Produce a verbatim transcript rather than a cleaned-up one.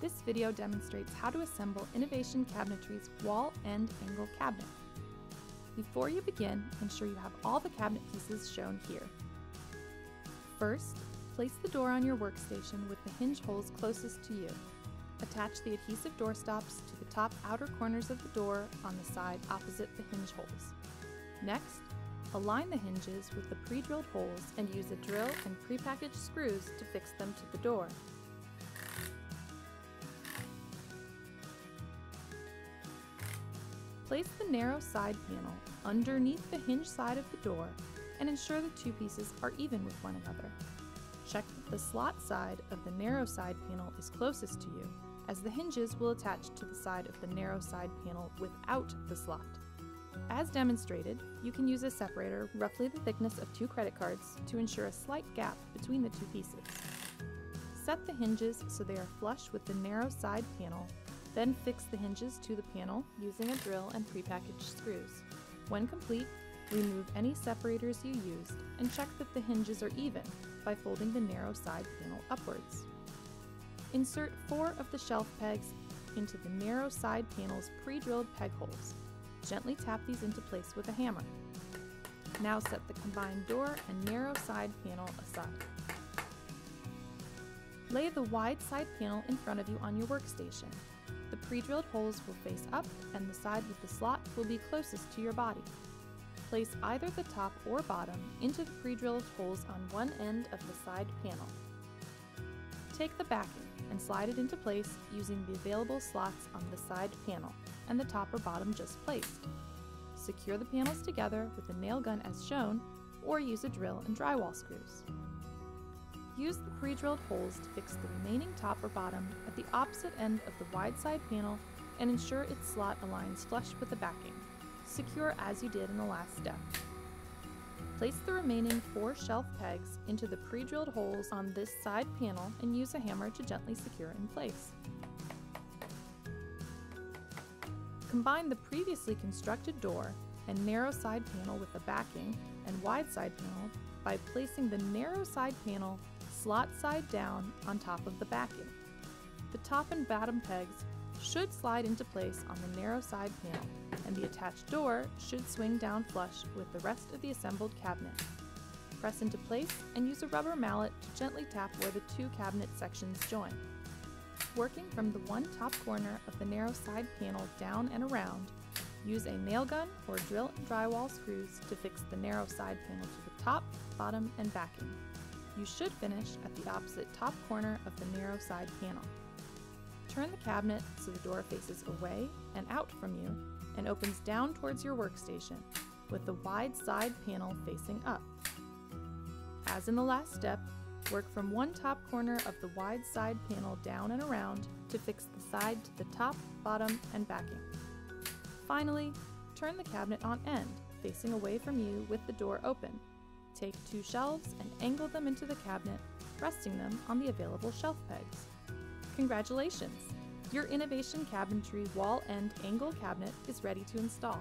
This video demonstrates how to assemble Innovation Cabinetry's wall end angle cabinet. Before you begin, ensure you have all the cabinet pieces shown here. First, place the door on your workstation with the hinge holes closest to you. Attach the adhesive door stops to the top outer corners of the door on the side opposite the hinge holes. Next, align the hinges with the pre-drilled holes and use a drill and prepackaged screws to fix them to the door. Place the narrow side panel underneath the hinge side of the door and ensure the two pieces are even with one another. Check that the slot side of the narrow side panel is closest to you, as the hinges will attach to the side of the narrow side panel without the slot. As demonstrated, you can use a separator roughly the thickness of two credit cards to ensure a slight gap between the two pieces. Set the hinges so they are flush with the narrow side panel, then fix the hinges to the panel using a drill and prepackaged screws. When complete, remove any separators you used and check that the hinges are even by folding the narrow side panel upwards. Insert four of the shelf pegs into the narrow side panel's pre-drilled peg holes. Gently tap these into place with a hammer. Now set the combined door and narrow side panel aside. Lay the wide side panel in front of you on your workstation. The pre-drilled holes will face up and the side with the slot will be closest to your body. Place either the top or bottom into the pre-drilled holes on one end of the side panel. Take the backing and slide it into place using the available slots on the side panel and the top or bottom just placed. Secure the panels together with a nail gun as shown, or use a drill and drywall screws. Use the pre-drilled holes to fix the remaining top or bottom at the opposite end of the wide side panel and ensure its slot aligns flush with the backing. Secure as you did in the last step. Place the remaining four shelf pegs into the pre-drilled holes on this side panel and use a hammer to gently secure in place. Combine the previously constructed door and narrow side panel with the backing and wide side panel by placing the narrow side panel slot side down on top of the backing. The top and bottom pegs should slide into place on the narrow side panel, and the attached door should swing down flush with the rest of the assembled cabinet. Press into place and use a rubber mallet to gently tap where the two cabinet sections join. Working from the one top corner of the narrow side panel down and around, use a nail gun or drill and drywall screws to fix the narrow side panel to the top, bottom, and backing. You should finish at the opposite top corner of the narrow side panel. Turn the cabinet so the door faces away and out from you and opens down towards your workstation, with the wide side panel facing up. As in the last step, work from one top corner of the wide side panel down and around to fix the side to the top, bottom, and backing. Finally, turn the cabinet on end, facing away from you with the door open. Take two shelves and angle them into the cabinet, resting them on the available shelf pegs. Congratulations! Your Innovation Cabinetry wall end angle cabinet is ready to install.